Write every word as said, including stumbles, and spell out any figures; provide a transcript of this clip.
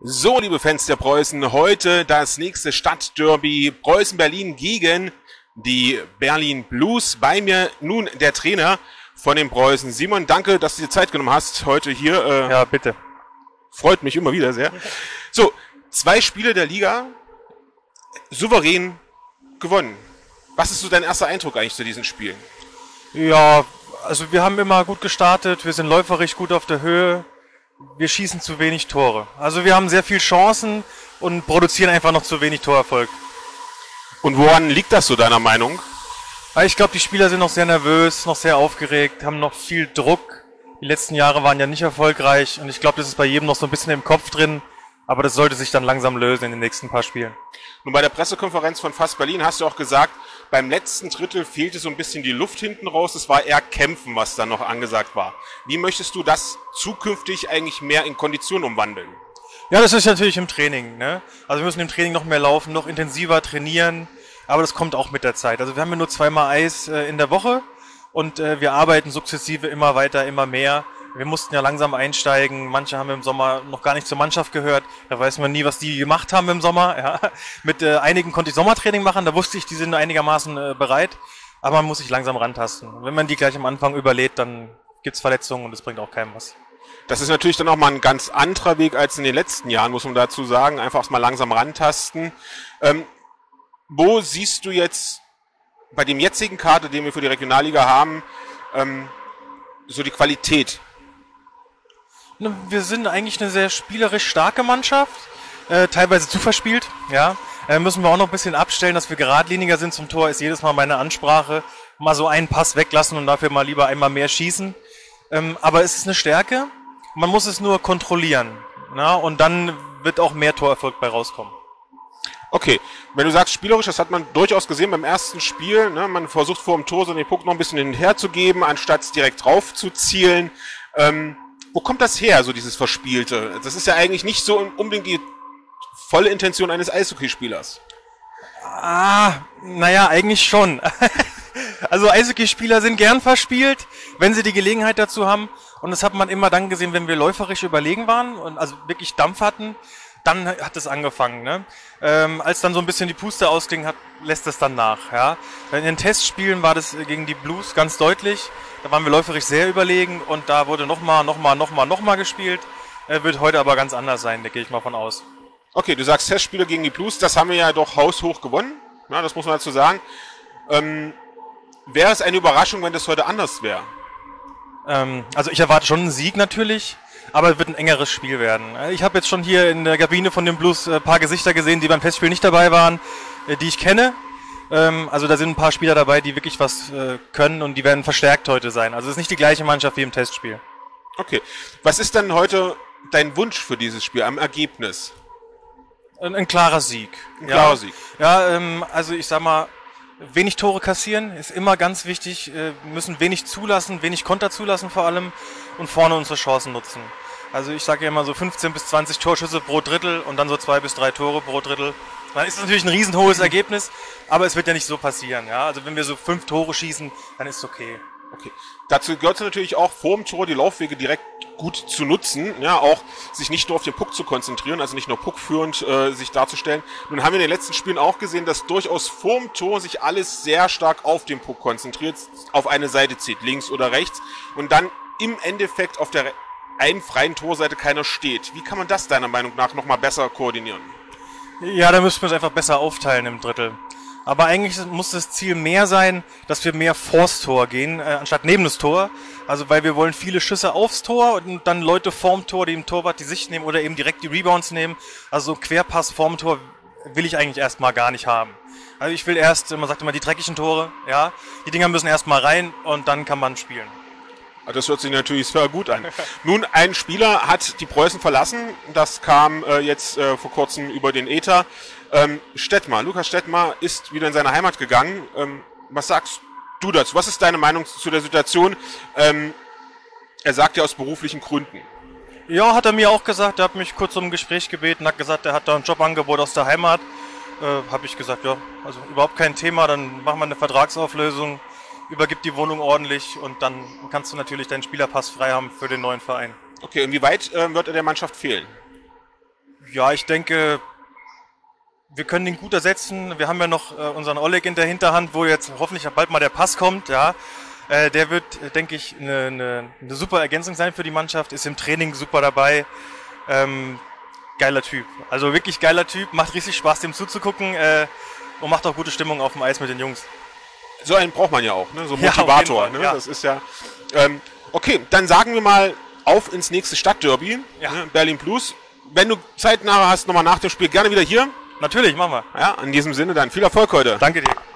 So, liebe Fans der Preußen, heute das nächste Stadtderby Preußen-Berlin gegen die Berlin Blues. Bei mir nun der Trainer von den Preußen. Simon, danke, dass du dir Zeit genommen hast heute hier. Äh, ja, bitte. Freut mich immer wieder sehr. So, zwei Spiele der Liga, souverän gewonnen. Was ist so dein erster Eindruck eigentlich zu diesen Spielen? Ja, also wir haben immer gut gestartet, wir sind läuferisch gut auf der Höhe. Wir schießen zu wenig Tore. Also wir haben sehr viel Chancen und produzieren einfach noch zu wenig Torerfolg. Und woran liegt das so deiner Meinung? Ich glaube, die Spieler sind noch sehr nervös, noch sehr aufgeregt, haben noch viel Druck. Die letzten Jahre waren ja nicht erfolgreich und ich glaube, das ist bei jedem noch so ein bisschen im Kopf drin. Aber das sollte sich dann langsam lösen in den nächsten paar Spielen. Nun, bei der Pressekonferenz von F A S Berlin hast du auch gesagt, beim letzten Drittel fehlte so ein bisschen die Luft hinten raus. Es war eher Kämpfen, was dann noch angesagt war. Wie möchtest du das zukünftig eigentlich mehr in Kondition umwandeln? Ja, das ist natürlich im Training, ne? Also wir müssen im Training noch mehr laufen, noch intensiver trainieren. Aber das kommt auch mit der Zeit. Also wir haben ja nur zweimal Eis äh, in der Woche und äh, wir arbeiten sukzessive immer weiter, immer mehr. Wir mussten ja langsam einsteigen, manche haben im Sommer noch gar nicht zur Mannschaft gehört, da weiß man nie, was die gemacht haben im Sommer. Ja. Mit äh, einigen konnte ich Sommertraining machen, da wusste ich, die sind einigermaßen äh, bereit, aber man muss sich langsam rantasten. Und wenn man die gleich am Anfang überlädt, dann gibt es Verletzungen und das bringt auch keinem was. Das ist natürlich dann auch mal ein ganz anderer Weg als in den letzten Jahren, muss man dazu sagen, einfach mal langsam rantasten. Ähm, wo siehst du jetzt bei dem jetzigen Kader, den wir für die Regionalliga haben, ähm, so die Qualität? Wir sind eigentlich eine sehr spielerisch starke Mannschaft, äh, teilweise zu verspielt, ja. Äh, müssen wir auch noch ein bisschen abstellen, dass wir geradliniger sind zum Tor, ist jedes Mal meine Ansprache. Mal so einen Pass weglassen und dafür mal lieber einmal mehr schießen. Ähm, aber es ist eine Stärke, man muss es nur kontrollieren, na? Und dann wird auch mehr Torerfolg bei rauskommen. Okay, wenn du sagst spielerisch, das hat man durchaus gesehen beim ersten Spiel, ne? Man versucht vor dem Tor so den Puck noch ein bisschen hinterher zu geben, anstatt direkt drauf zu zielen. Ähm, Wo kommt das her, so dieses Verspielte? Das ist ja eigentlich nicht so unbedingt die volle Intention eines Eishockeyspielers. Ah, naja, eigentlich schon. Also Eishockeyspieler sind gern verspielt, wenn sie die Gelegenheit dazu haben. Und das hat man immer dann gesehen, wenn wir läuferisch überlegen waren und also wirklich Dampf hatten. Dann hat es angefangen, ne? Ähm, als dann so ein bisschen die Puste ausging, hat, lässt es dann nach. Ja? In den Testspielen war das gegen die Blues ganz deutlich. Da waren wir läuferisch sehr überlegen und da wurde nochmal, nochmal, nochmal, nochmal gespielt. Äh, wird heute aber ganz anders sein, da gehe ich mal von aus. Okay, du sagst Testspiele gegen die Blues, das haben wir ja doch haushoch gewonnen. Ja, das muss man dazu sagen. Ähm, wäre es eine Überraschung, wenn das heute anders wäre? Ähm, also ich erwarte schon einen Sieg natürlich. Aber es wird ein engeres Spiel werden. Ich habe jetzt schon hier in der Kabine von den Blues ein paar Gesichter gesehen, die beim Festspiel nicht dabei waren, die ich kenne. Also da sind ein paar Spieler dabei, die wirklich was können und die werden verstärkt heute sein. Also es ist nicht die gleiche Mannschaft wie im Testspiel. Okay. Was ist denn heute dein Wunsch für dieses Spiel am Ergebnis? Ein, ein klarer Sieg. Ein klarer ja. Sieg. Ja, also ich sag mal, wenig Tore kassieren ist immer ganz wichtig. Wir müssen wenig zulassen, wenig Konter zulassen vor allem und vorne unsere Chancen nutzen. Also ich sage ja immer so fünfzehn bis zwanzig Torschüsse pro Drittel und dann so zwei bis drei Tore pro Drittel. Dann ist es natürlich ein riesenhohes Ergebnis, aber es wird ja nicht so passieren. Ja? Also wenn wir so fünf Tore schießen, dann ist es okay. Okay. Dazu gehört es natürlich auch, vor dem Tor die Laufwege direkt gut zu nutzen, ja, auch sich nicht nur auf den Puck zu konzentrieren, also nicht nur puckführend äh, sich darzustellen. Nun haben wir in den letzten Spielen auch gesehen, dass durchaus vor dem Tor sich alles sehr stark auf den Puck konzentriert, auf eine Seite zieht, links oder rechts, und dann im Endeffekt auf der einen freien Torseite keiner steht. Wie kann man das deiner Meinung nach nochmal besser koordinieren? Ja, da müssten wir es einfach besser aufteilen im Drittel. Aber eigentlich muss das Ziel mehr sein, dass wir mehr vors Tor gehen, äh, anstatt neben das Tor. Also, weil wir wollen viele Schüsse aufs Tor und dann Leute vorm Tor, die im Torwart die Sicht nehmen oder eben direkt die Rebounds nehmen. Also, Querpass vorm Tor will ich eigentlich erstmal gar nicht haben. Also, ich will erst, man sagt immer, die dreckigen Tore, ja. Die Dinger müssen erstmal rein und dann kann man spielen. Das hört sich natürlich sehr gut an. Nun, ein Spieler hat die Preußen verlassen. Das kam äh, jetzt äh, vor kurzem über den Äther. Ähm, Stettmar, Lukas Stettmar ist wieder in seine Heimat gegangen. Ähm, was sagst du dazu? Was ist deine Meinung zu der Situation? Ähm, er sagt ja aus beruflichen Gründen. Ja, hat er mir auch gesagt. Er hat mich kurz um ein Gespräch gebeten, hat gesagt, er hat da ein Jobangebot aus der Heimat. Äh, habe ich gesagt, ja, also überhaupt kein Thema. Dann machen wir eine Vertragsauflösung. Übergib die Wohnung ordentlich und dann kannst du natürlich deinen Spielerpass frei haben für den neuen Verein. Okay, inwieweit äh, wird er der Mannschaft fehlen? Ja, ich denke, wir können ihn gut ersetzen. Wir haben ja noch unseren Oleg in der Hinterhand, wo jetzt hoffentlich bald mal der Pass kommt. Ja, der wird, denke ich, eine, eine, eine super Ergänzung sein für die Mannschaft. Ist im Training super dabei. Ähm, geiler Typ. Also wirklich geiler Typ. Macht richtig Spaß, dem zuzugucken äh, und macht auch gute Stimmung auf dem Eis mit den Jungs. So einen braucht man ja auch, ne? So ein Motivator. Ja, ne? Ja. Das ist ja... Ähm, okay, dann sagen wir mal auf ins nächste Stadtderby. Ja. Ne? Berlin Blues. Wenn du Zeit nachher hast, nochmal nach dem Spiel gerne wieder hier. Natürlich, machen wir. Ja, in diesem Sinne dann viel Erfolg heute. Danke dir.